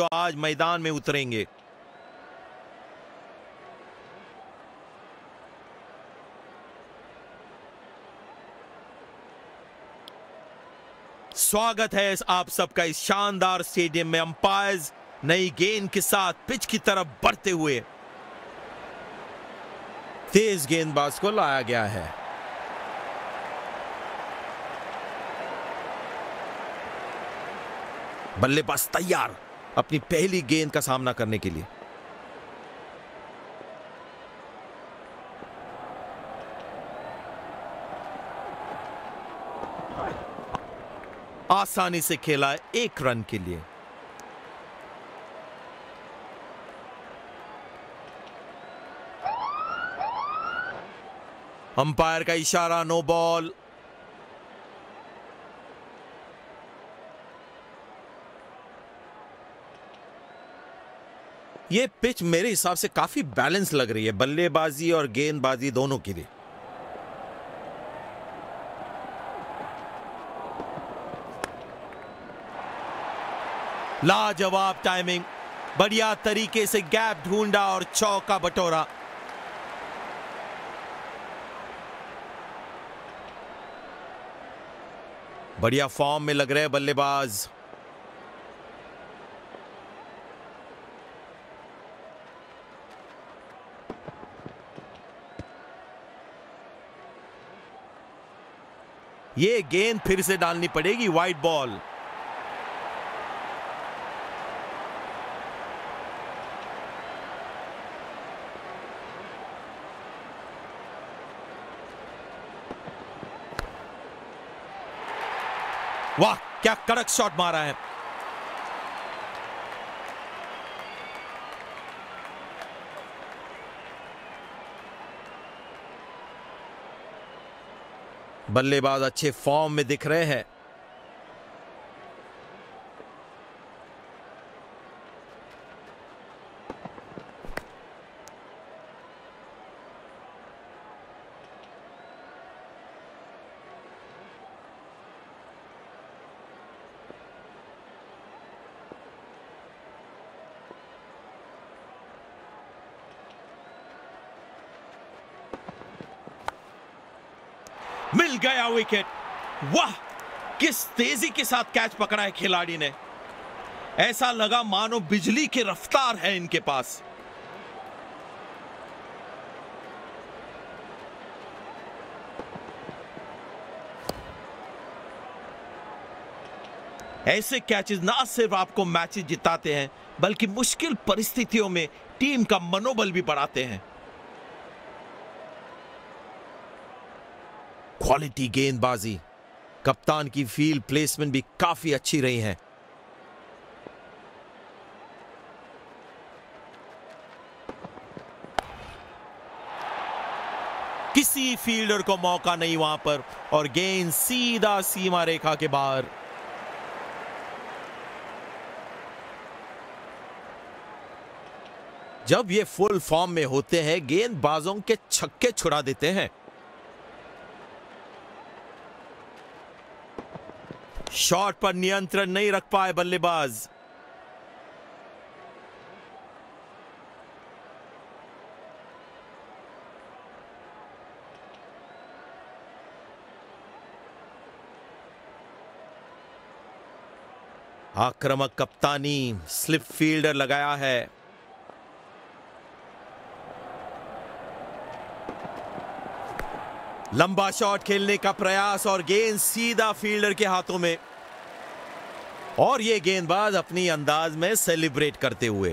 जो आज मैदान में उतरेंगे। स्वागत है आप सबका इस शानदार स्टेडियम में। अंपायर्स नई गेंद के साथ पिच की तरफ बढ़ते हुए तेज गेंदबाज को लाया गया है। बल्लेबाज तैयार अपनी पहली गेंद का सामना करने के लिए। आसानी से खेला एक रन के लिए। अंपायर का इशारा, नो बॉल। ये पिच मेरे हिसाब से काफी बैलेंस लग रही है बल्लेबाजी और गेंदबाजी दोनों के लिए। लाजवाब टाइमिंग, बढ़िया तरीके से गैप ढूंढा और चौका बटोरा। बढ़िया फॉर्म में लग रहे हैं बल्लेबाज। ये गेंद फिर से डालनी पड़ेगी, वाइड बॉल। वाह, क्या कड़क शॉट मारा है। बल्लेबाज अच्छे फॉर्म में दिख रहे हैं। मिल गया विकेट। वाह, किस तेजी के साथ कैच पकड़ा है खिलाड़ी ने। ऐसा लगा मानो बिजली की रफ्तार है इनके पास। ऐसे कैचेस ना सिर्फ आपको मैचेस जिताते हैं बल्कि मुश्किल परिस्थितियों में टीम का मनोबल भी बढ़ाते हैं। क्वालिटी गेंदबाजी, कप्तान की फील्ड प्लेसमेंट भी काफी अच्छी रही है। किसी फील्डर को मौका नहीं वहां पर, और गेंद सीधा सीमा रेखा के बाहर। जब ये फुल फॉर्म में होते हैं गेंदबाजों के छक्के छुड़ा देते हैं। शॉट पर नियंत्रण नहीं रख पाए बल्लेबाज। आक्रामक कप्तानी, स्लिप फील्डर लगाया है। लंबा शॉट खेलने का प्रयास और गेंद सीधा फील्डर के हाथों में, और ये गेंदबाज अपनी अंदाज में सेलिब्रेट करते हुए।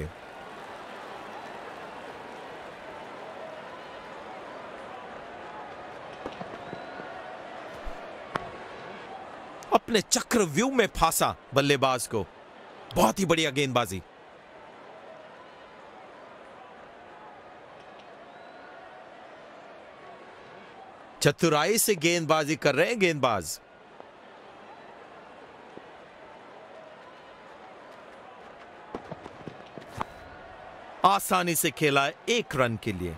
अपने चक्रव्यूह में फांसा बल्लेबाज को। बहुत ही बढ़िया गेंदबाजी। चतुराई से गेंदबाजी कर रहे हैं गेंदबाज। आसानी से खेला एक रन के लिए।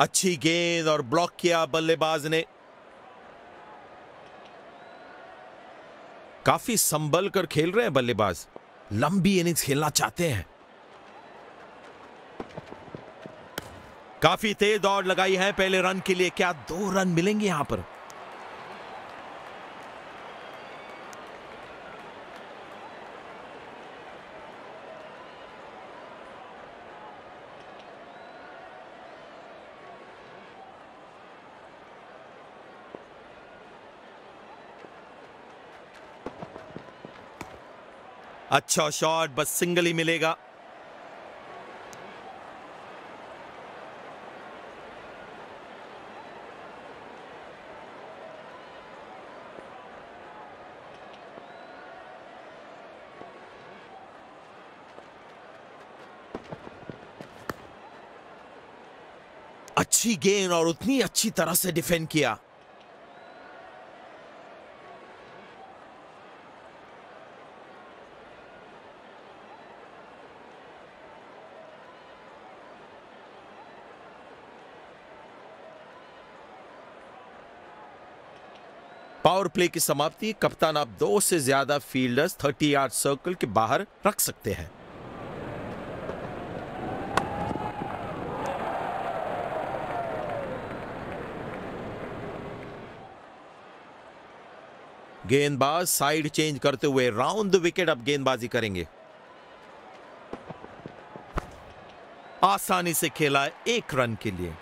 अच्छी गेंद और ब्लॉक किया बल्लेबाज ने। काफी संभल कर खेल रहे हैं बल्लेबाज, लंबी इनिंग्स खेलना चाहते हैं। काफी तेज दौड़ लगाई है पहले रन के लिए, क्या 2 रन मिलेंगे यहां पर? अच्छा शॉट, बस सिंगल ही मिलेगा। अच्छी गेंद और उतनी अच्छी तरह से डिफेंड किया। पावर प्ले की समाप्ति। कप्तान, आप 2 से ज्यादा फील्डर्स 30 यार्ड सर्कल के बाहर रख सकते हैं। गेंदबाज साइड चेंज करते हुए राउंड द विकेट अब गेंदबाजी करेंगे। आसानी से खेला 1 रन के लिए।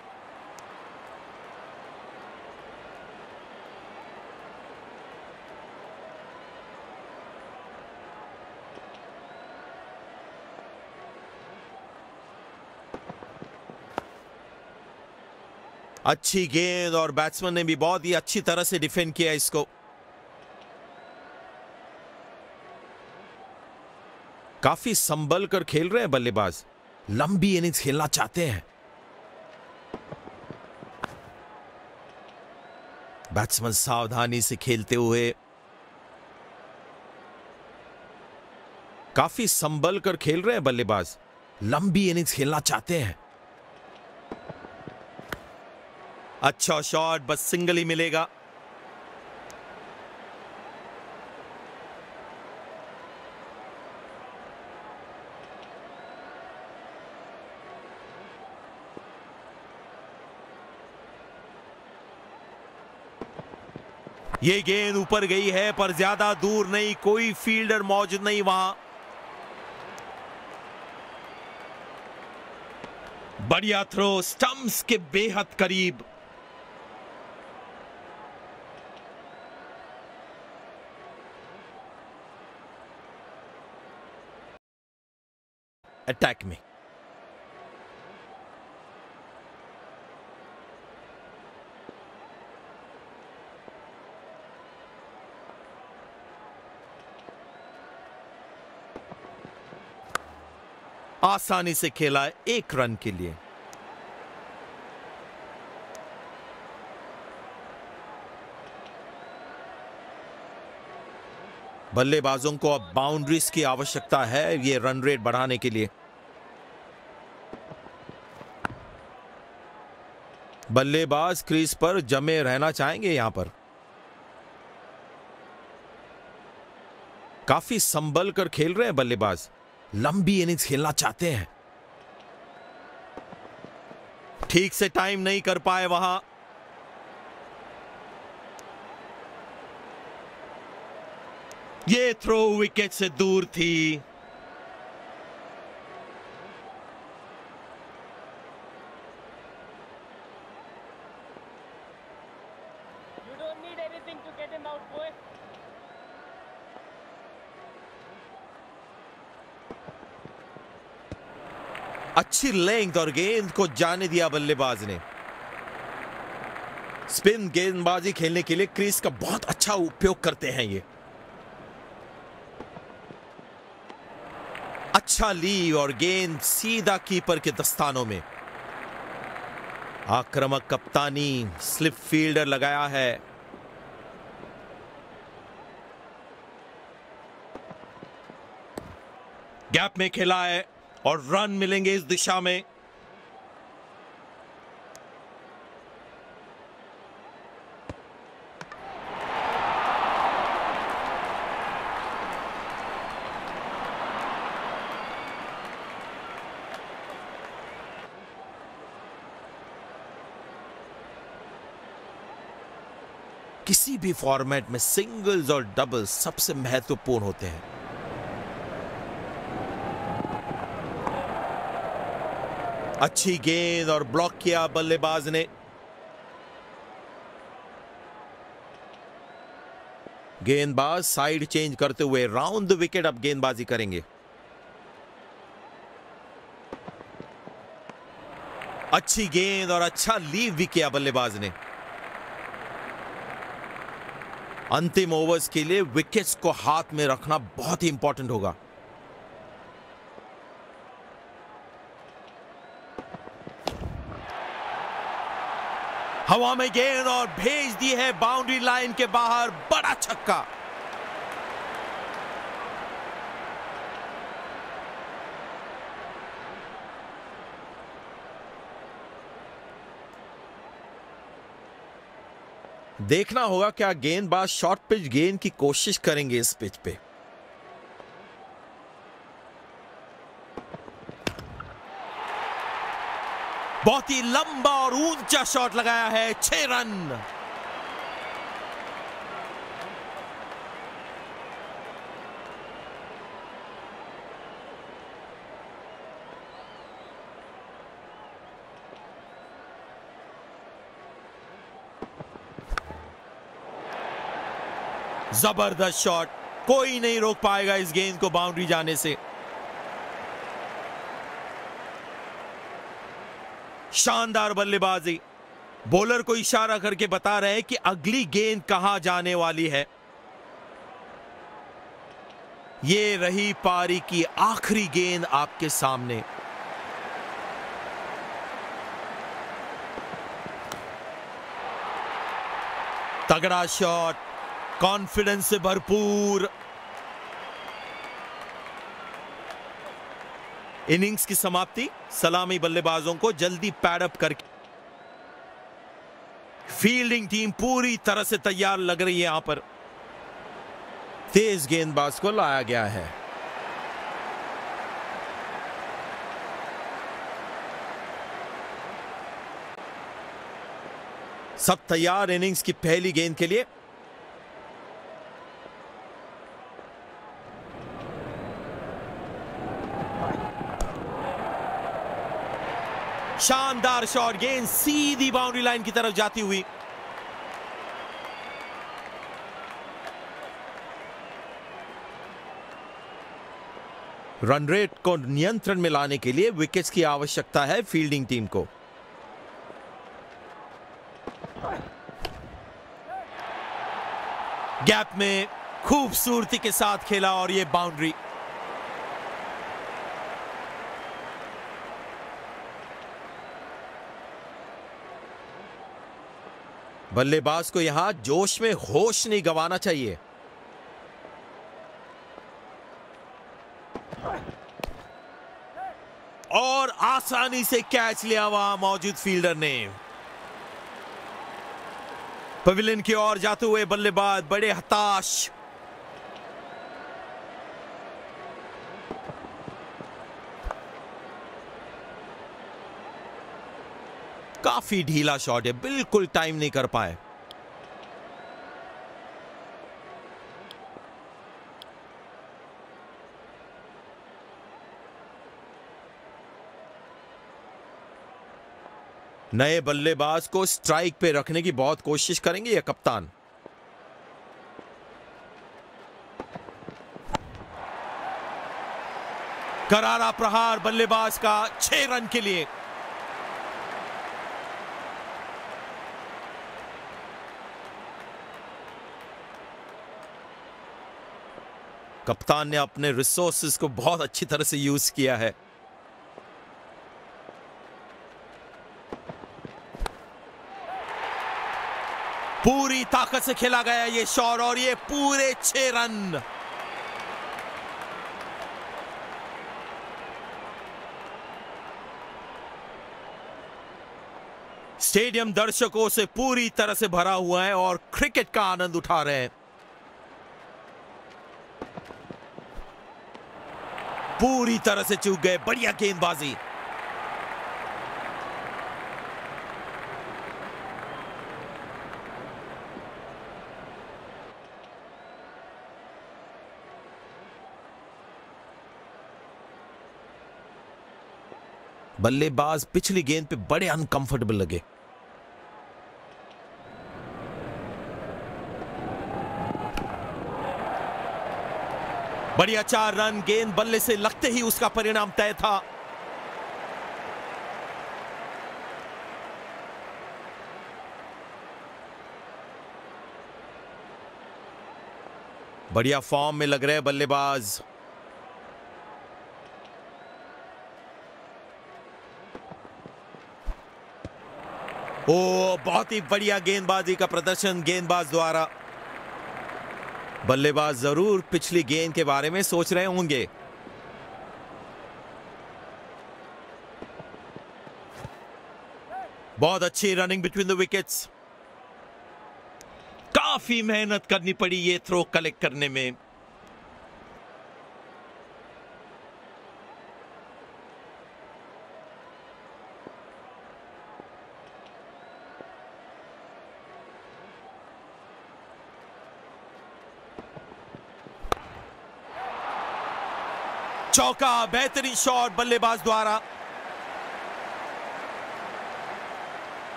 अच्छी गेंद और बैट्समैन ने भी बहुत ही अच्छी तरह से डिफेंड किया इसको। काफी संभल कर खेल रहे हैं बल्लेबाज, लंबी इनिंग्स खेलना चाहते हैं। बैट्समैन सावधानी से खेलते हुए, काफी संभल कर खेल रहे हैं बल्लेबाज, लंबी इनिंग्स खेलना चाहते हैं। अच्छा शॉट, बस सिंगल ही मिलेगा। ये गेंद ऊपर गई है पर ज्यादा दूर नहीं, कोई फील्डर मौजूद नहीं वहां। बढ़िया थ्रो, स्टंप्स के बेहद करीब। अटैक में आसानी से खेला 1 रन के लिए। बल्लेबाजों को अब बाउंड्रीज की आवश्यकता है ये रन रेट बढ़ाने के लिए। बल्लेबाज क्रीज पर जमे रहना चाहेंगे यहां पर। काफी संभल कर खेल रहे हैं बल्लेबाज, लंबी इनिंग्स खेलना चाहते हैं। ठीक से टाइम नहीं कर पाए वहां। ये थ्रो विकेट से दूर थी। अच्छी लेंथ और गेंद को जाने दिया बल्लेबाज ने। स्पिन गेंदबाजी खेलने के लिए क्रीज का बहुत अच्छा उपयोग करते हैं ये। अच्छा ली और गेंद सीधा कीपर के दस्तानों में। आक्रामक कप्तानी, स्लिप फील्डर लगाया है। गैप में खेला है और रन मिलेंगे इस दिशा में। किसी भी फॉर्मेट में सिंगल्स और डबल्स सबसे महत्वपूर्ण होते हैं। अच्छी गेंद और ब्लॉक किया बल्लेबाज ने। गेंदबाज साइड चेंज करते हुए राउंड द विकेट अब गेंदबाजी करेंगे। अच्छी गेंद और अच्छा लीव भी किया बल्लेबाज ने। अंतिम ओवर्स के लिए विकेट्स को हाथ में रखना बहुत ही इंपॉर्टेंट होगा। हवा में गेंद और भेज दी है बाउंड्री लाइन के बाहर। बड़ा छक्का। देखना होगा क्या गेंदबाज शॉर्ट पिच गेंद की कोशिश करेंगे इस पिच पे। बहुत ही लंबा और ऊंचा शॉट लगाया है। 6 रन। जबरदस्त शॉट, कोई नहीं रोक पाएगा इस गेंद को बाउंड्री जाने से। शानदार बल्लेबाजी। बॉलर को इशारा करके बता रहे हैं कि अगली गेंद कहां जाने वाली है। ये रही पारी की आखिरी गेंद आपके सामने। तगड़ा शॉट, कॉन्फिडेंस से भरपूर। इनिंग्स की समाप्ति। सलामी बल्लेबाजों को जल्दी पैडअप करके फील्डिंग टीम पूरी तरह से तैयार लग रही है। यहां पर तेज गेंदबाज को लाया गया है। सब तैयार इनिंग्स की पहली गेंद के लिए। शानदार शॉट, गेंद सीधी बाउंड्री लाइन की तरफ जाती हुई। रन रेट को नियंत्रण में लाने के लिए विकेट्स की आवश्यकता है फील्डिंग टीम को। गैप में खूबसूरती के साथ खेला और ये बाउंड्री। बल्लेबाज को यहां जोश में होश नहीं गंवाना चाहिए। और आसानी से कैच लिया वहां मौजूद फील्डर ने। पवेलियन की ओर जाते हुए बल्लेबाज बड़े हताश। काफी ढीला शॉट है, बिल्कुल टाइम नहीं कर पाए। नए बल्लेबाज को स्ट्राइक पे रखने की बहुत कोशिश करेंगे ये कप्तान। करारा प्रहार बल्लेबाज का 6 रन के लिए। कप्तान ने अपने रिसोर्सेस को बहुत अच्छी तरह से यूज किया है। पूरी ताकत से खेला गया ये शॉट और ये पूरे 6 रन। स्टेडियम दर्शकों से पूरी तरह से भरा हुआ है और क्रिकेट का आनंद उठा रहे हैं। पूरी तरह से चूक गए। बढ़िया गेंदबाजी। बल्लेबाज पिछली गेंद पे बड़े अनकंफर्टेबल लगे। बढ़िया 4 रन, गेंद बल्ले से लगते ही उसका परिणाम तय था। बढ़िया फॉर्म में लग रहे हैं बल्लेबाज। ओ, बहुत ही बढ़िया गेंदबाजी का प्रदर्शन गेंदबाज द्वारा। बल्लेबाज जरूर पिछली गेंद के बारे में सोच रहे होंगे। बहुत अच्छी रनिंग बिटवीन द विकेट्स। काफी मेहनत करनी पड़ी ये थ्रो कलेक्ट करने में। चौका, बेहतरीन शॉट बल्लेबाज द्वारा।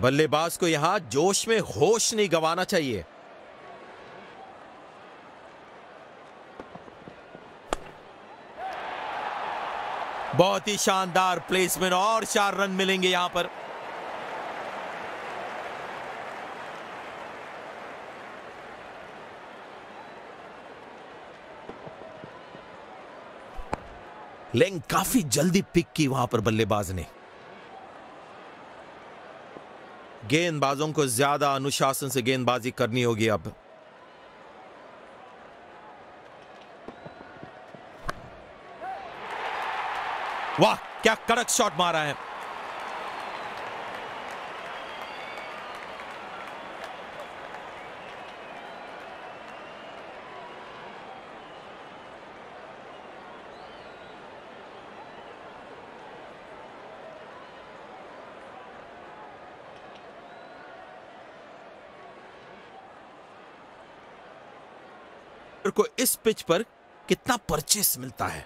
बल्लेबाज को यहां जोश में होश नहीं गंवाना चाहिए। बहुत ही शानदार प्लेसमेंट और 4 रन मिलेंगे यहां पर। लेंग काफी जल्दी पिक की वहां पर बल्लेबाज ने। गेंदबाजों को ज्यादा अनुशासन से गेंदबाजी करनी होगी अब। वाह, क्या कड़क शॉट मारा है। को इस पिच पर कितना परचेस मिलता है।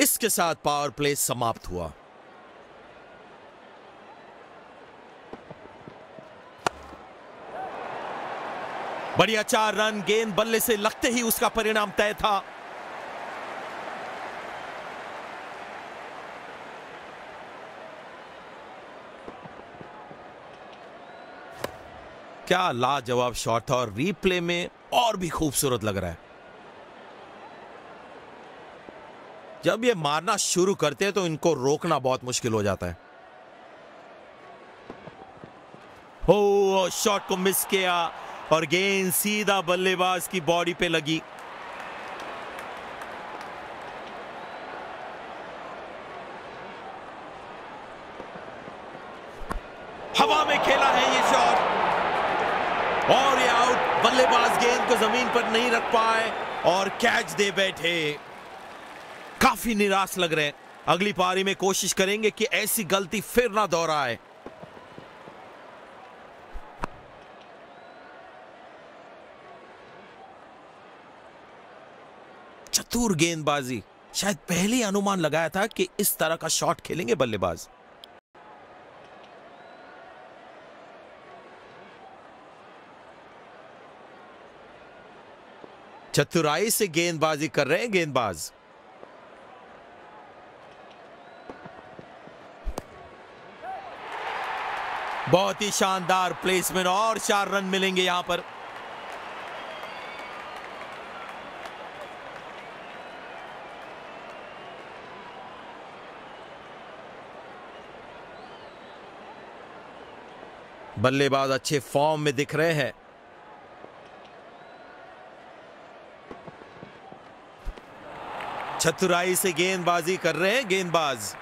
इसके साथ पावर प्ले समाप्त हुआ। बढ़िया 4 रन, गेंद बल्ले से लगते ही उसका परिणाम तय था। क्या लाजवाब शॉट था और रीप्ले में और भी खूबसूरत लग रहा है। जब ये मारना शुरू करते हैं तो इनको रोकना बहुत मुश्किल हो जाता है। ओह, शॉट को मिस किया और गेंद सीधा बल्लेबाज की बॉडी पे लगी। हवा में खेला है ये शॉट और ये आउट। बल्लेबाज गेंद को जमीन पर नहीं रख पाए और कैच दे बैठे। काफी निराश लग रहे हैं। अगली पारी में कोशिश करेंगे कि ऐसी गलती फिर ना दोहराए। चतुर गेंदबाजी। शायद पहले ही अनुमान लगाया था कि इस तरह का शॉट खेलेंगे बल्लेबाज। चतुराई से गेंदबाजी कर रहे हैं गेंदबाज। बहुत ही शानदार प्लेसमेंट और 4 रन मिलेंगे यहां पर। बल्लेबाज अच्छे फॉर्म में दिख रहे हैं। चतुराई से गेंदबाजी कर रहे हैं गेंदबाज।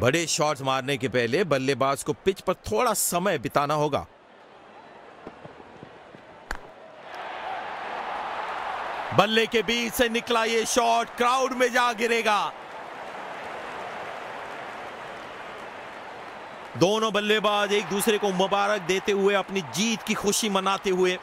बड़े शॉट्स मारने के पहले बल्लेबाज को पिच पर थोड़ा समय बिताना होगा। बल्ले के बीच से निकला ये शॉट, क्राउड में जा गिरेगा। दोनों बल्लेबाज एक दूसरे को मुबारक देते हुए अपनी जीत की खुशी मनाते हुए